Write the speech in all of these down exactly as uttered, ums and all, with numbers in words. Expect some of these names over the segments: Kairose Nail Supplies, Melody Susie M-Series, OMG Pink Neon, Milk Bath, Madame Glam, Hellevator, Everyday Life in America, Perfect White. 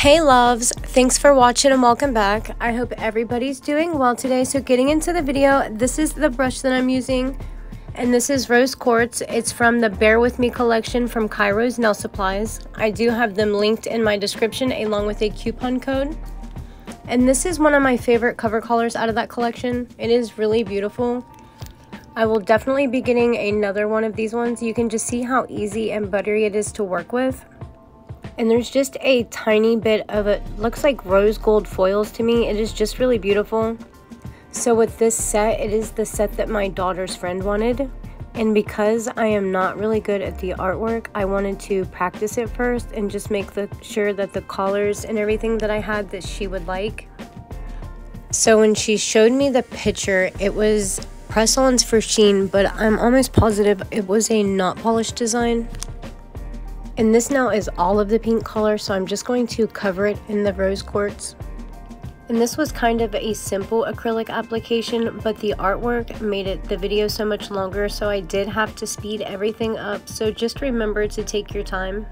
Hey loves, thanks for watching and welcome back. I hope everybody's doing well today. So getting into the video, this is the brush that I'm using and this is Rose Quartz. It's from the Bear With Me collection from Kairose Nail Supplies. I do have them linked in my description along with a coupon code. And this is one of my favorite cover colors out of that collection. It is really beautiful. I will definitely be getting another one of these ones. You can just see how easy and buttery it is to work with. And there's just a tiny bit of it, looks like rose gold foils to me. It is just really beautiful. So with this set, it is the set that my daughter's friend wanted. And because I am not really good at the artwork, I wanted to practice it first and just make the, sure that the collars and everything that I had that she would like. So when she showed me the picture, it was press-ons for sheen, but I'm almost positive it was a not polished design. And this now is all of the pink color, so I'm just going to cover it in the rose quartz. And this was kind of a simple acrylic application, but the artwork made it the video so much longer, so I did have to speed everything up. So just remember to take your time.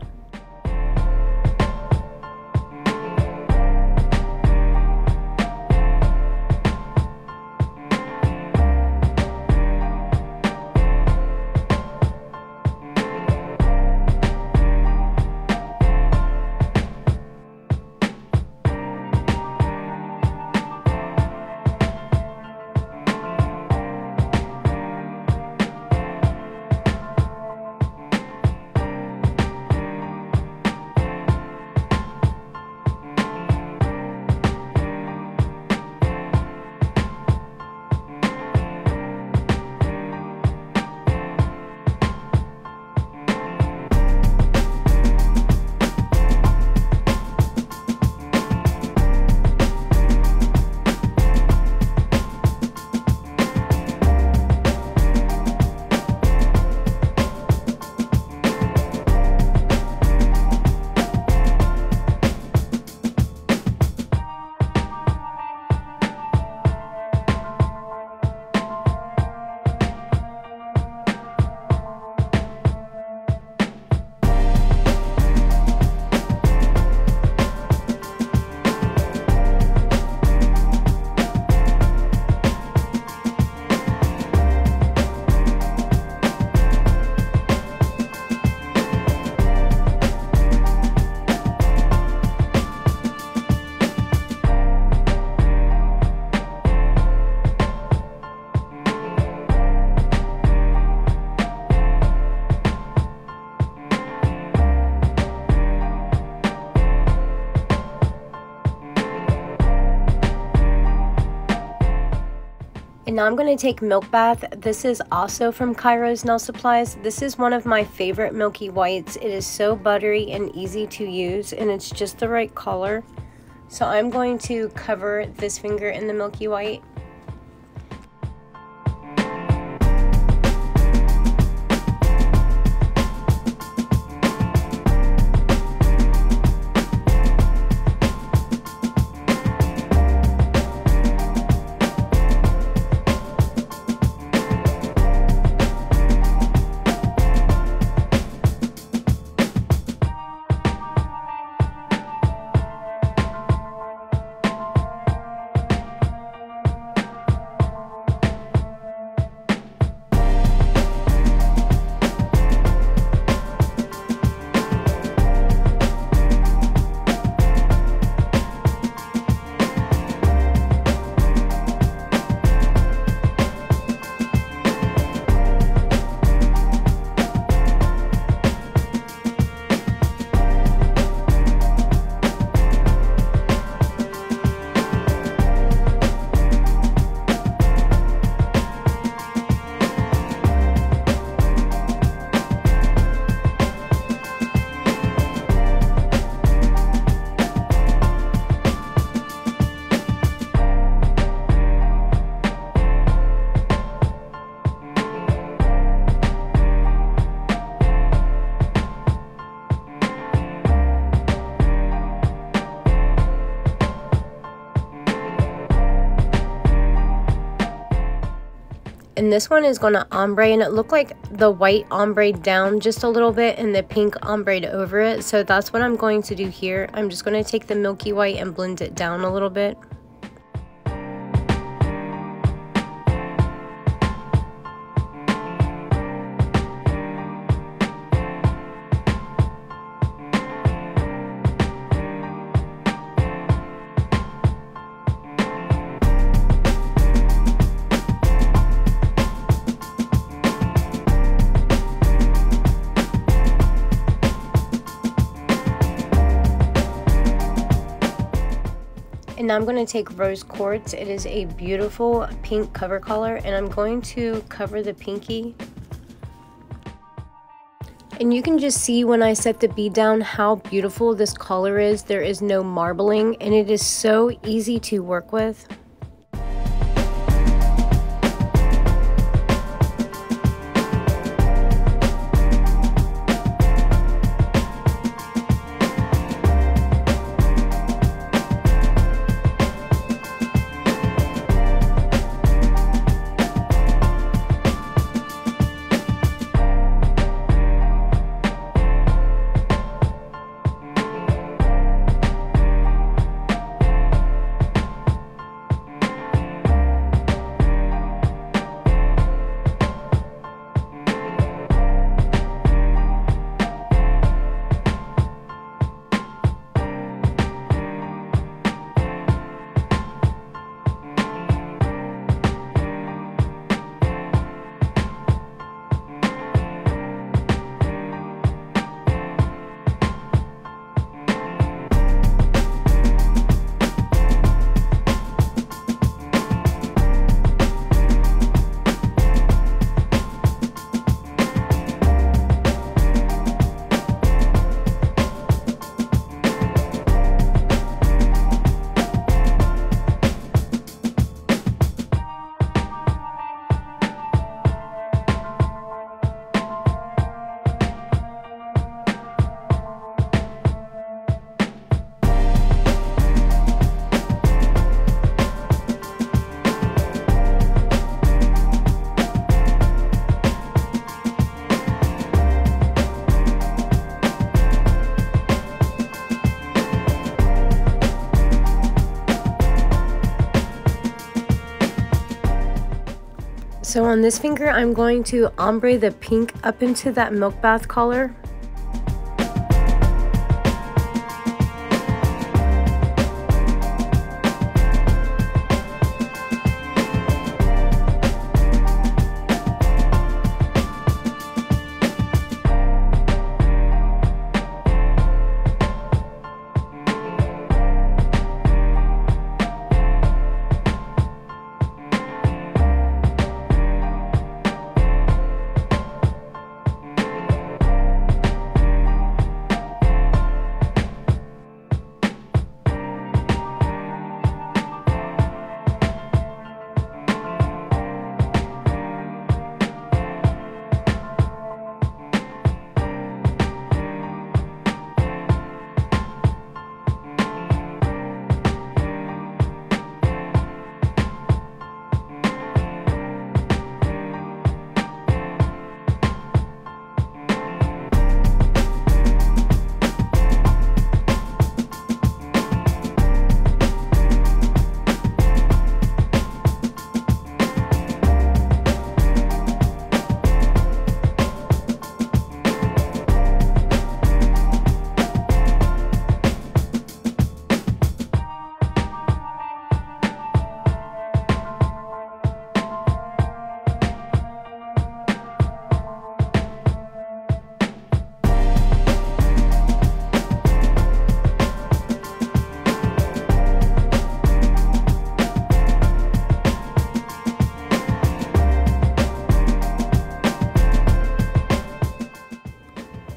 And now I'm going to take Milk Bath. This is also from Kairose Nail Supplies. This is one of my favorite milky whites. It is so buttery and easy to use, and it's just the right color. So I'm going to cover this finger in the milky white. and this one is gonna ombre and it looked like the white ombre down just a little bit and the pink ombre over it. So that's what I'm going to do here. I'm just gonna take the milky white and blend it down a little bit. Now I'm going to take Rose Quartz. It is a beautiful pink cover color, and I'm going to cover the pinky. And you can just see when I set the bead down how beautiful this color is. There is no marbling, and it is so easy to work with. So on this finger, I'm going to ombre the pink up into that Milk Bath color.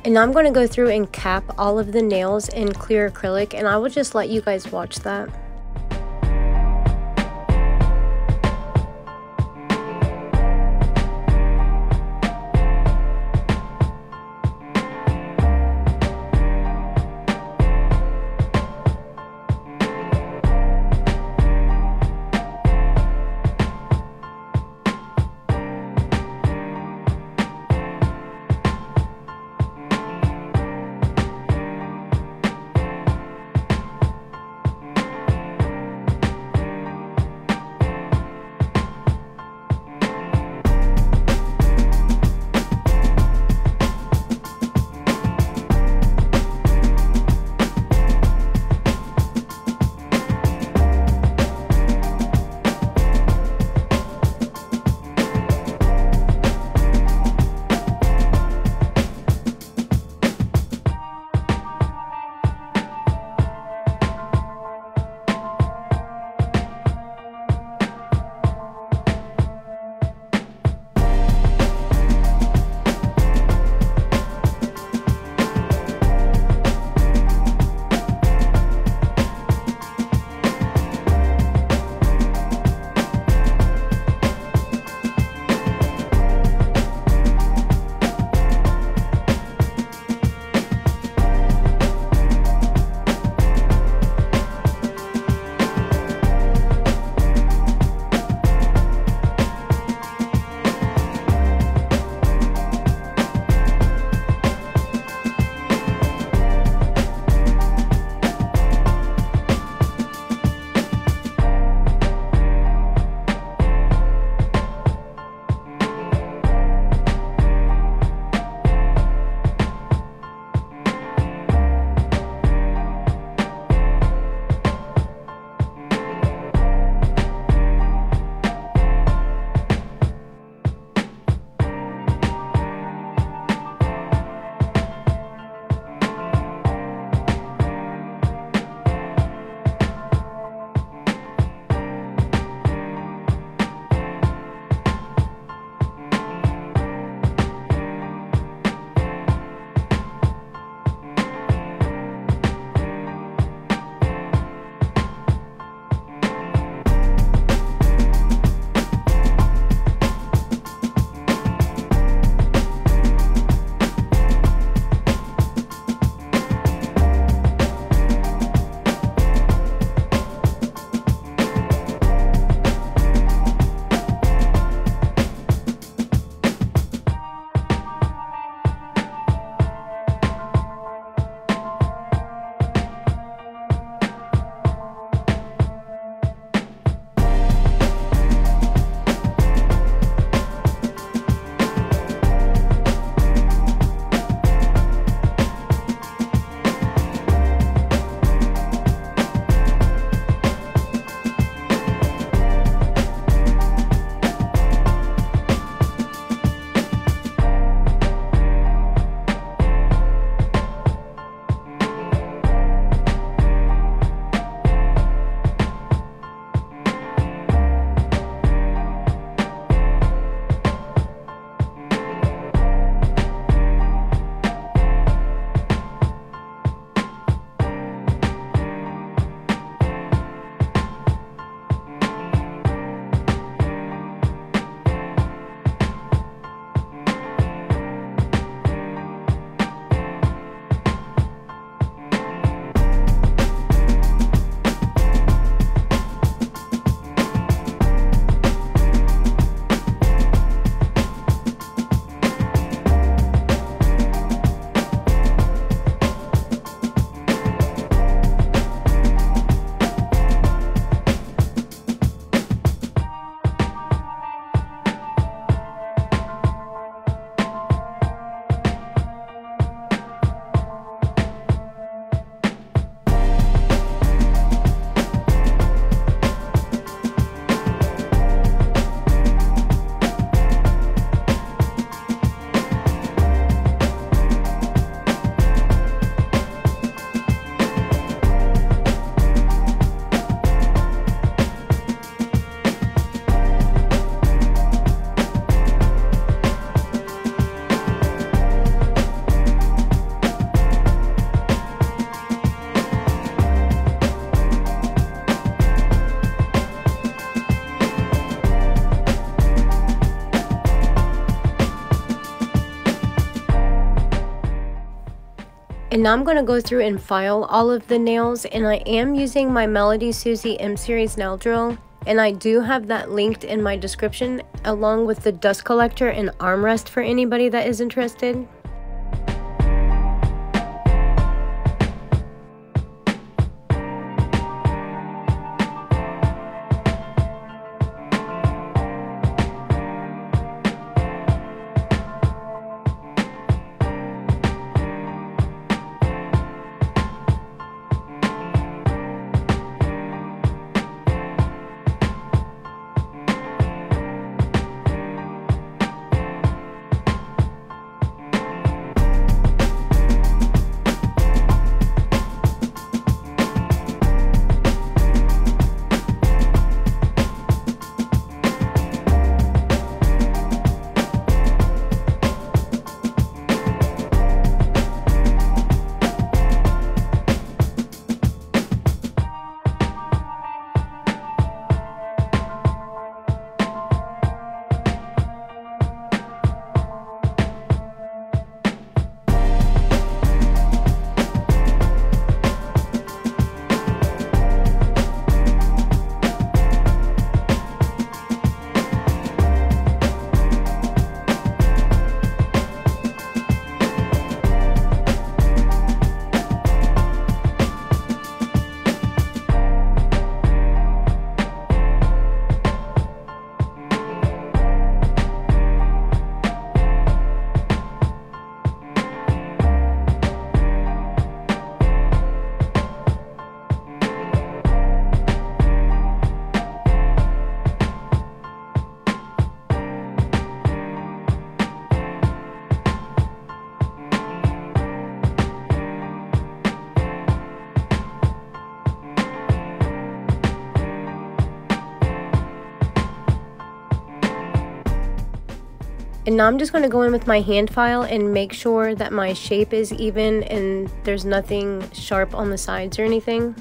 And now I'm going to go through and cap all of the nails in clear acrylic, and I will just let you guys watch that. And now I'm going to go through and file all of the nails, and I am using my Melody Susie M-Series nail drill, and I do have that linked in my description along with the dust collector and armrest for anybody that is interested. And now I'm just going to go in with my hand file and make sure that my shape is even and there's nothing sharp on the sides or anything.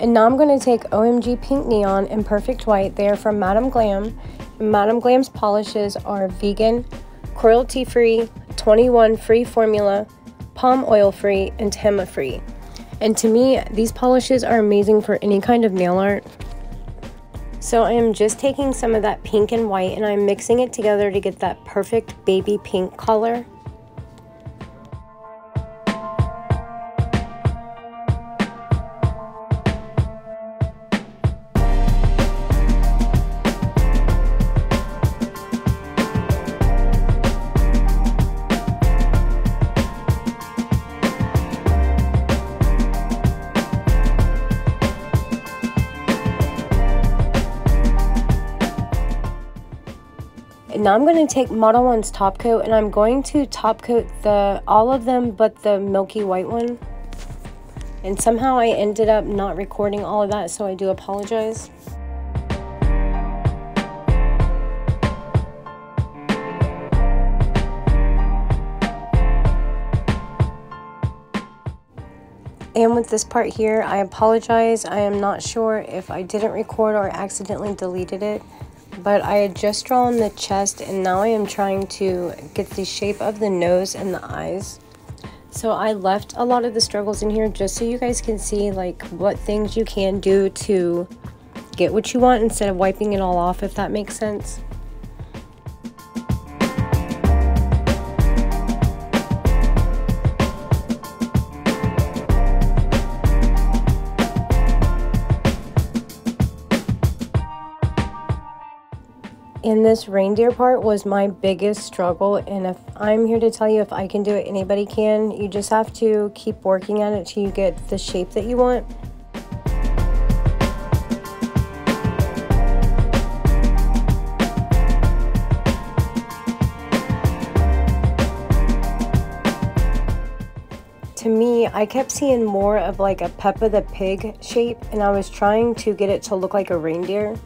And now I'm going to take O M G Pink Neon and Perfect White. They are from Madame Glam. Madame Glam's polishes are vegan, cruelty-free, twenty-one free formula, palm oil-free, and henna-free. And to me, these polishes are amazing for any kind of nail art. So I am just taking some of that pink and white and I'm mixing it together to get that perfect baby pink color. Now I'm going to take Model one's top coat and I'm going to top coat the all of them but the milky white one. And somehow I ended up not recording all of that, so I do apologize. And with this part here, I apologize. I am not sure if I didn't record or accidentally deleted it, but I had just drawn the chest and now I am trying to get the shape of the nose and the eyes. So I left a lot of the struggles in here just so you guys can see like what things you can do to get what you want instead of wiping it all off, if that makes sense. And this reindeer part was my biggest struggle, and if I'm here to tell you, if I can do it, anybody can. You just have to keep working at it till you get the shape that you want. To me, I kept seeing more of like a Peppa the Pig shape, and I was trying to get it to look like a reindeer.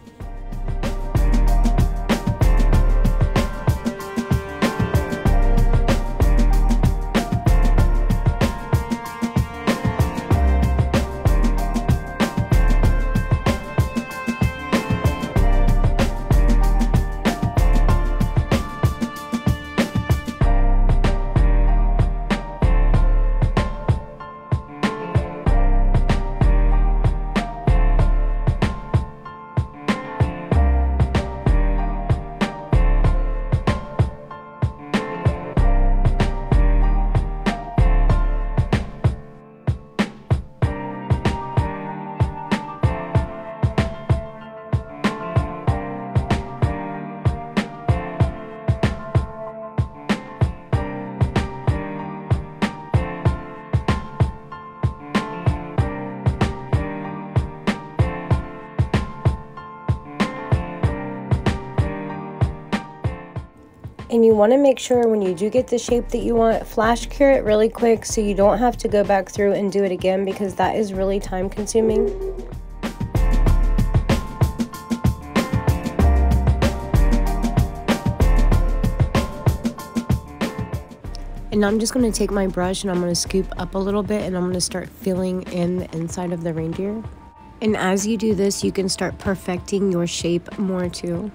And you want to make sure when you do get the shape that you want, flash cure it really quick so you don't have to go back through and do it again, because that is really time consuming. And I'm just going to take my brush and I'm going to scoop up a little bit and I'm going to start filling in the inside of the reindeer. And as you do this, you can start perfecting your shape more too.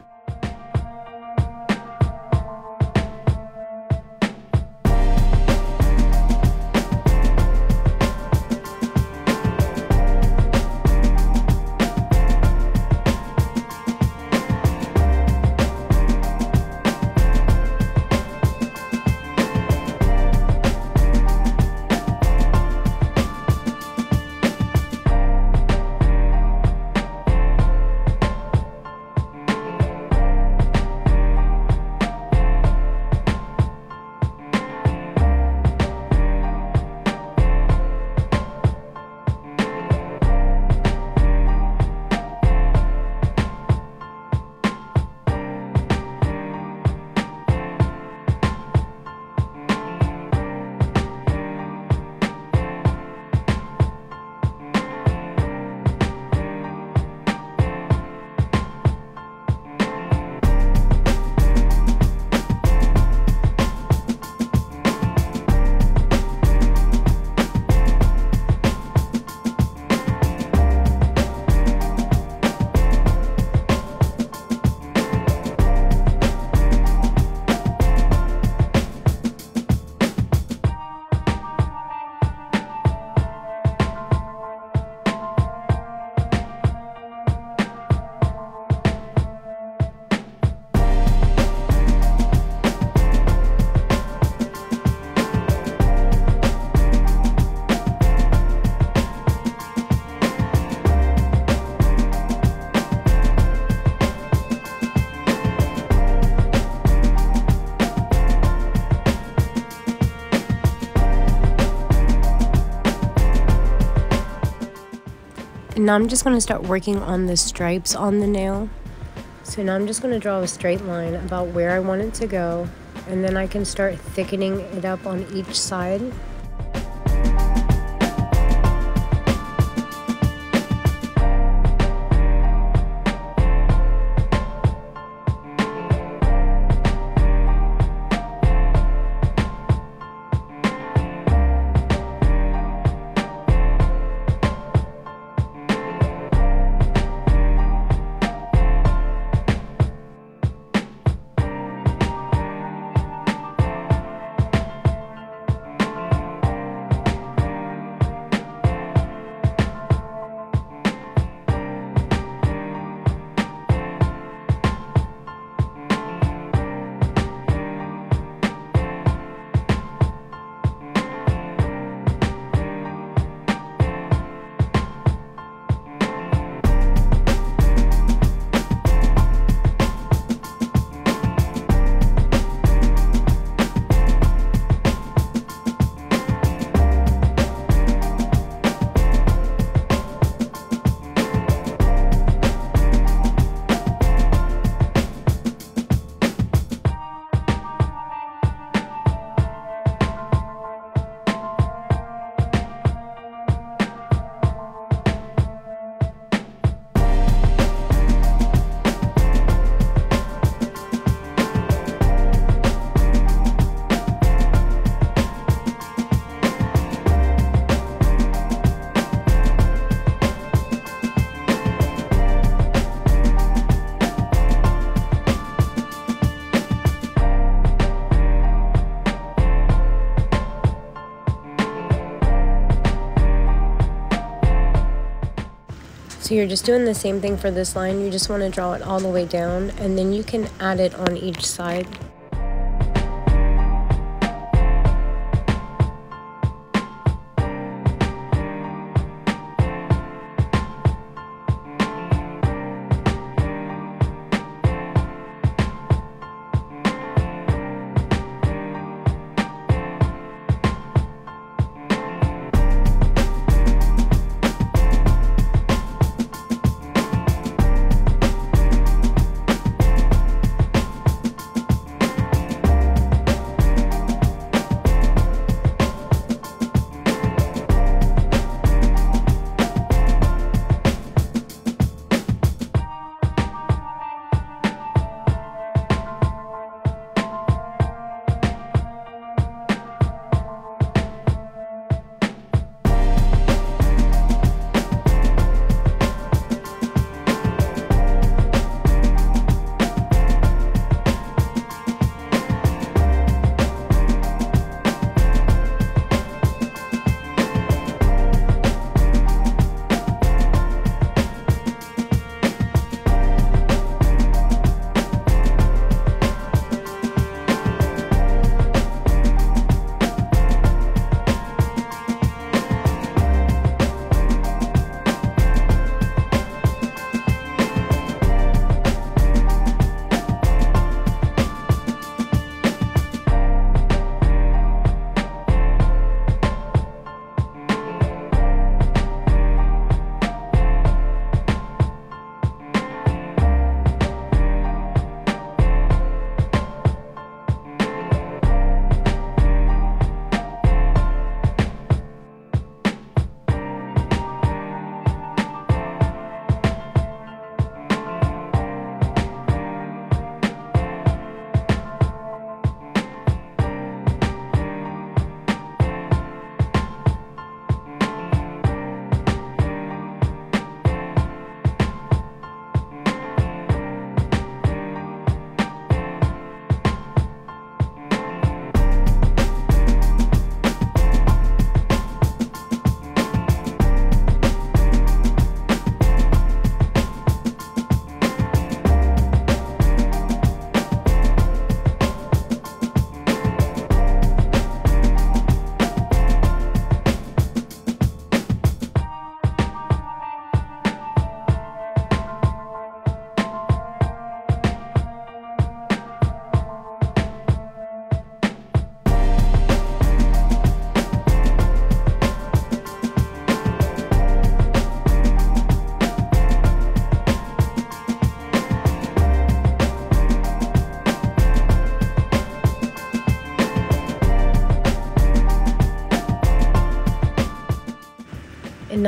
Now I'm just going to start working on the stripes on the nail. So now I'm just going to draw a straight line about where I want it to go, and then I can start thickening it up on each side. So you're just doing the same thing for this line. You just want to draw it all the way down, and then you can add it on each side.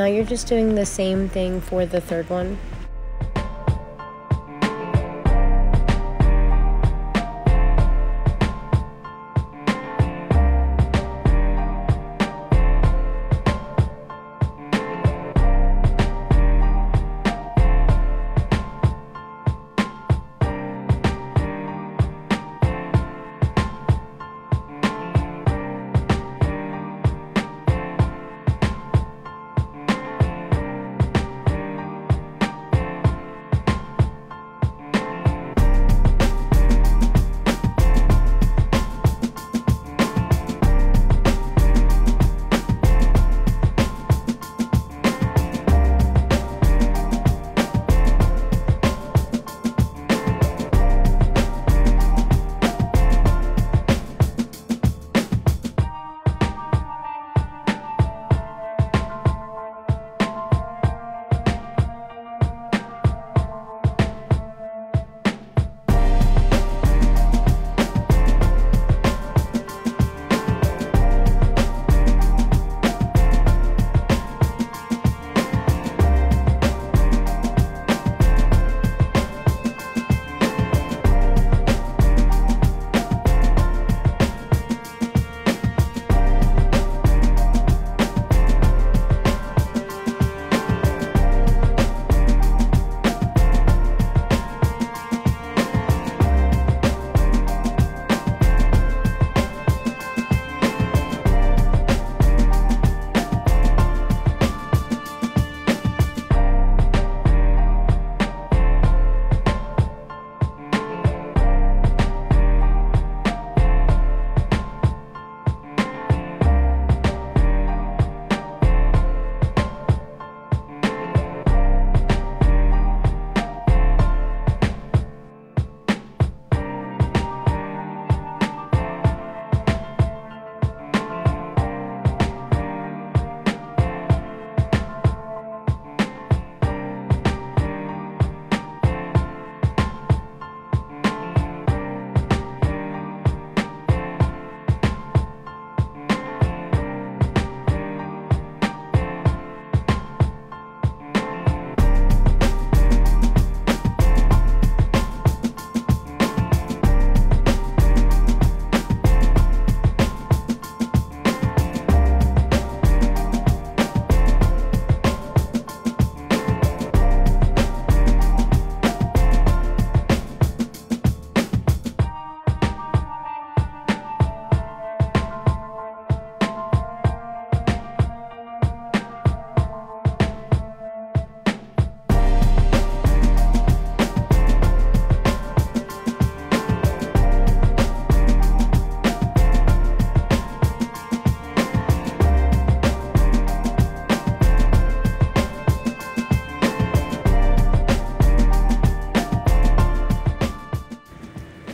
now you're just doing the same thing for the third one.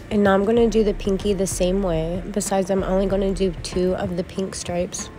And now I'm going to do the pinky the same way, besides I'm only going to do two of the pink stripes.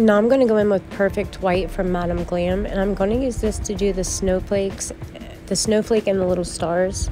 And now I'm going to go in with Perfect White from Madame Glam, and I'm going to use this to do the snowflakes, the snowflake and the little stars.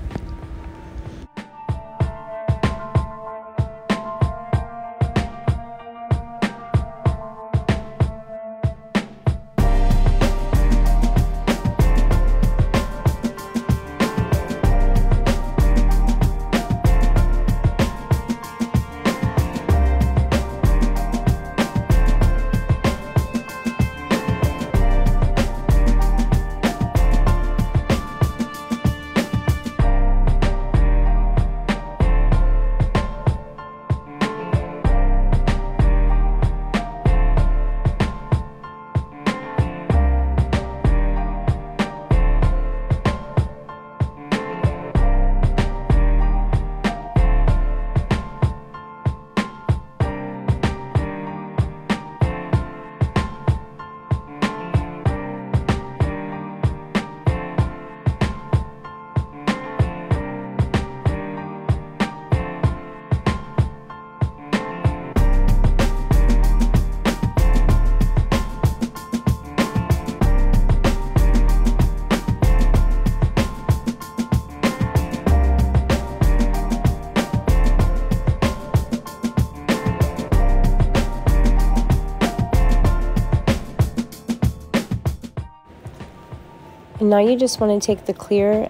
And now you just want to take the clear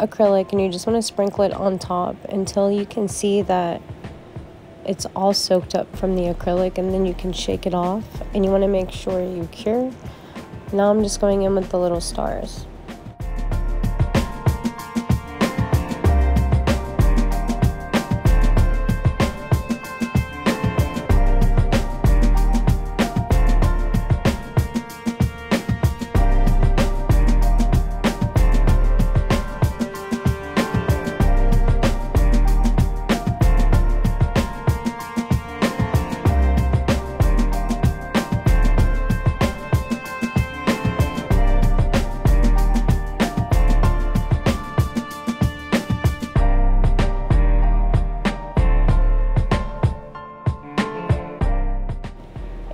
acrylic and you just want to sprinkle it on top until you can see that it's all soaked up from the acrylic, and then you can shake it off, and you want to make sure you cure. Now I'm just going in with the little stars.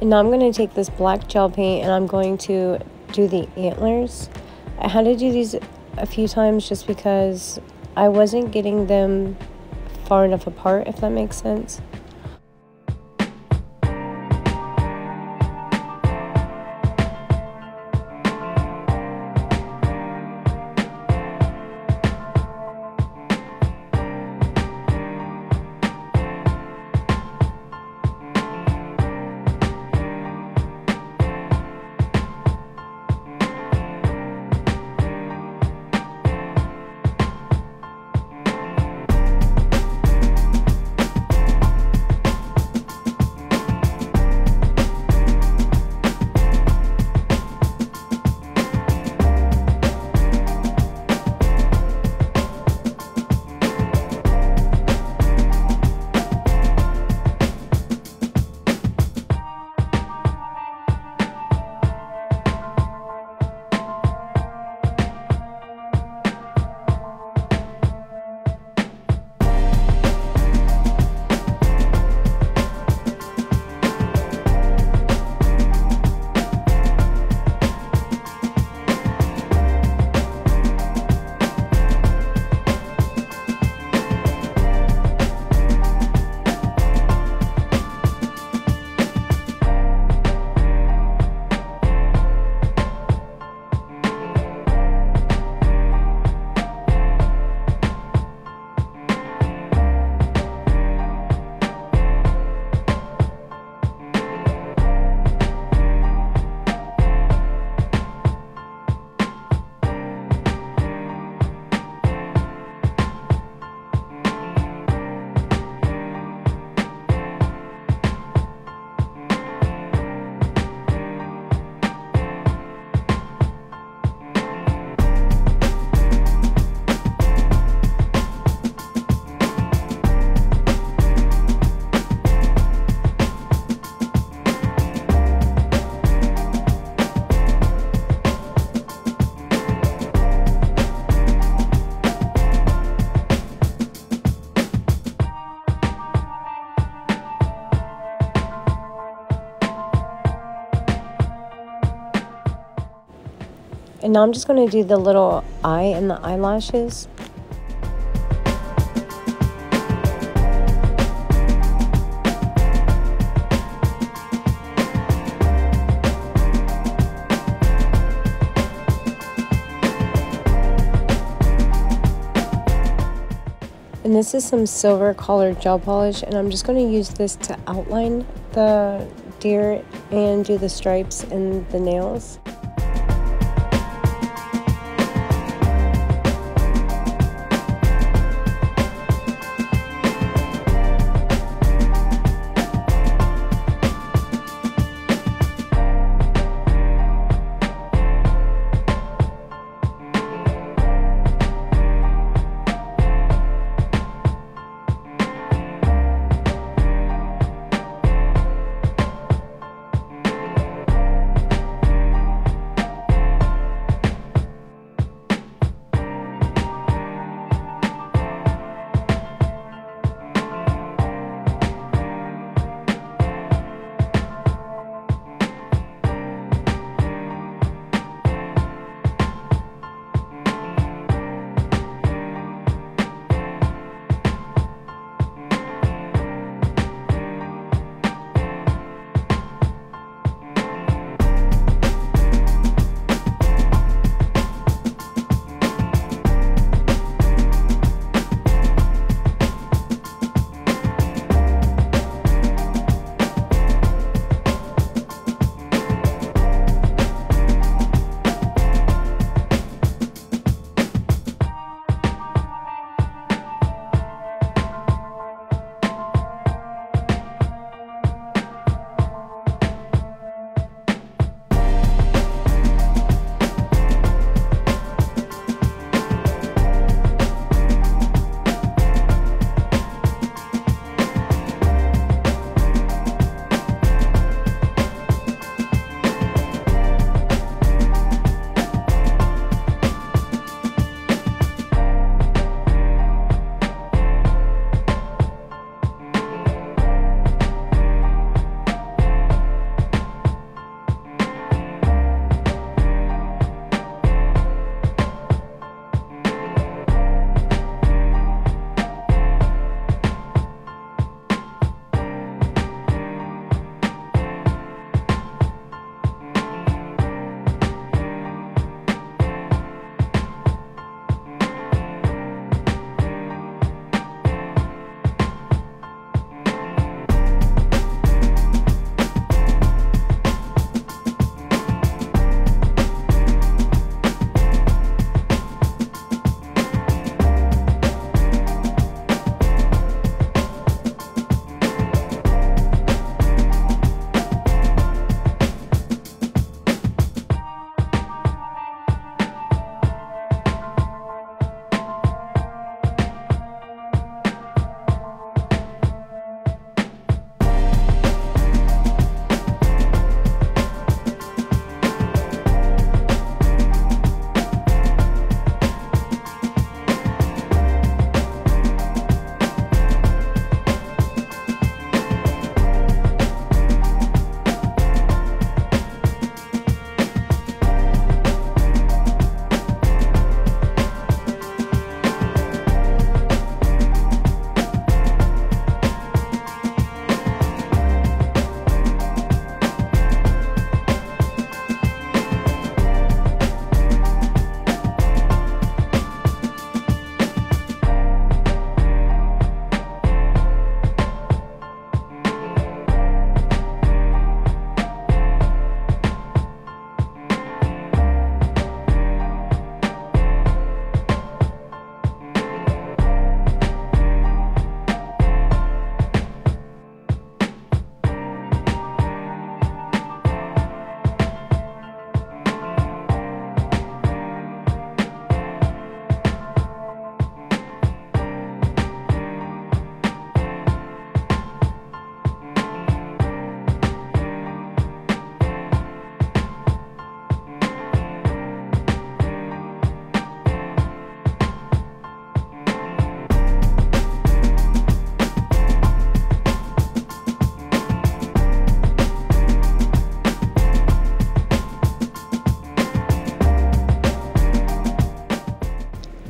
Now I'm going to take this black gel paint and I'm going to do the antlers. I had to do these a few times just because I wasn't getting them far enough apart, if that makes sense. And now I'm just going to do the little eye and the eyelashes. And this is some silver colored gel polish, and I'm just going to use this to outline the deer and do the stripes and the nails.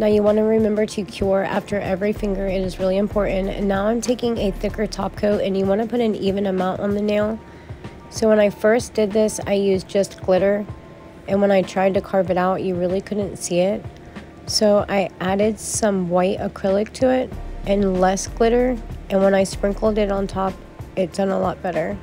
Now you want to remember to cure after every finger. It is really important. And now I'm taking a thicker top coat, and you want to put an even amount on the nail. So when I first did this, I used just glitter, and when I tried to carve it out, you really couldn't see it. So I added some white acrylic to it and less glitter, and when I sprinkled it on top, it done a lot better.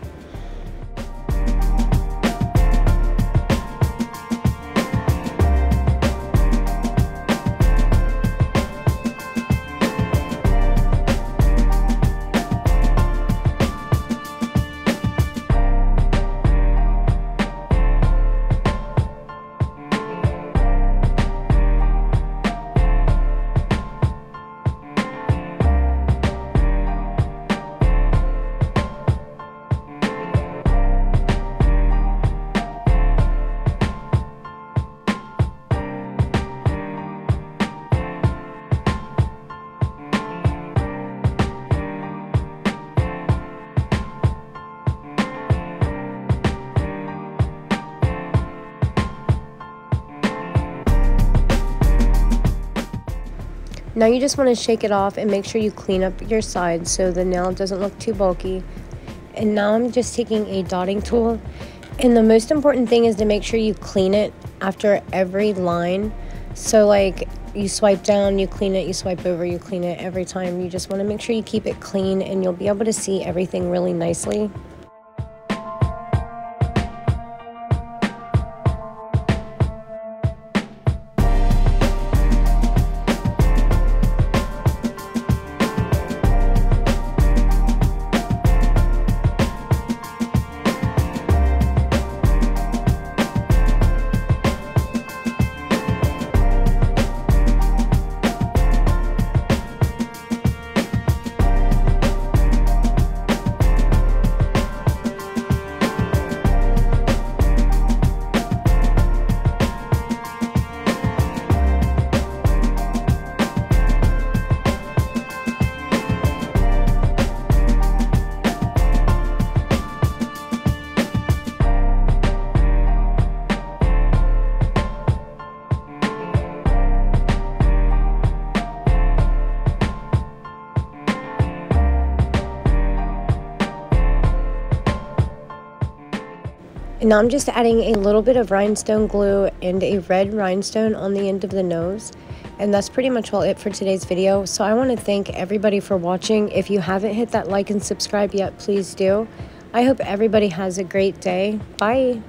Now you just want to shake it off and make sure you clean up your sides so the nail doesn't look too bulky. And now I'm just taking a dotting tool. And the most important thing is to make sure you clean it after every line. So like you swipe down, you clean it, you swipe over, you clean it every time. You just want to make sure you keep it clean, and you'll be able to see everything really nicely. Now I'm just adding a little bit of rhinestone glue and a red rhinestone on the end of the nose. And that's pretty much all it for today's video. So I want to thank everybody for watching. If you haven't hit that like and subscribe yet, please do. I hope everybody has a great day. Bye!